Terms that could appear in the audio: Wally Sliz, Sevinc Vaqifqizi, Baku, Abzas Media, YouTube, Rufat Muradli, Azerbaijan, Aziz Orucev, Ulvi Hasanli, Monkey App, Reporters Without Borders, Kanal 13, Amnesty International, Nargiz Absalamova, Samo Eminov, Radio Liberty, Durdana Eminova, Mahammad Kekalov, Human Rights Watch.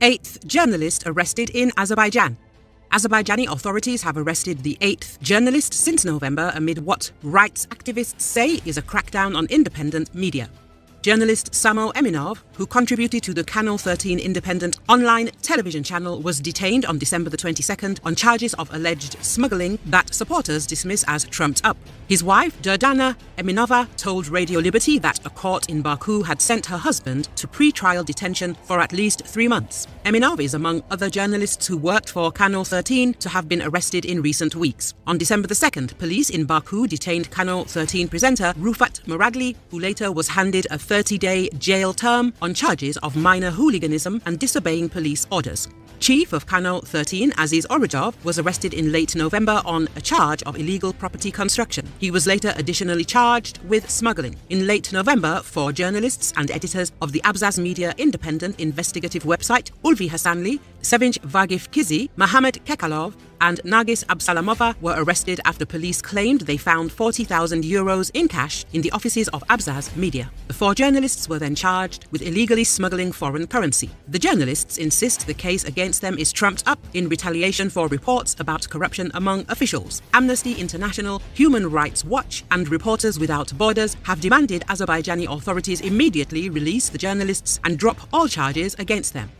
8th journalist arrested in Azerbaijan. Azerbaijani authorities have arrested the 8th journalist since November amid what rights activists say is a crackdown on independent media. Journalist Samo Eminov, who contributed to the Kanal 13 independent online television channel, was detained on December the 22nd on charges of alleged smuggling that supporters dismiss as trumped up. His wife, Durdana Eminova, told Radio Liberty that a court in Baku had sent her husband to pre-trial detention for at least 3 months. Eminov is among other journalists who worked for Kanal 13 to have been arrested in recent weeks. On December the 2nd, police in Baku detained Kanal 13 presenter Rufat Muradli, who later was handed a 30-day jail term on charges of minor hooliganism and disobeying police orders. Chief of Kanal 13, Aziz Orucev, was arrested in late November on a charge of illegal property construction. He was later additionally charged with smuggling. In late November, 4 journalists and editors of the Abzas Media independent investigative website, Ulvi Hasanli, Sevinc Vaqifqizi, Mahammad Kekalov, and Nargiz Absalamova were arrested after police claimed they found €40,000 in cash in the offices of Abzas Media. The 4 journalists were then charged with illegally smuggling foreign currency. The journalists insist the case against them is trumped up in retaliation for reports about corruption among officials. Amnesty International, Human Rights Watch, and Reporters Without Borders have demanded Azerbaijani authorities immediately release the journalists and drop all charges against them.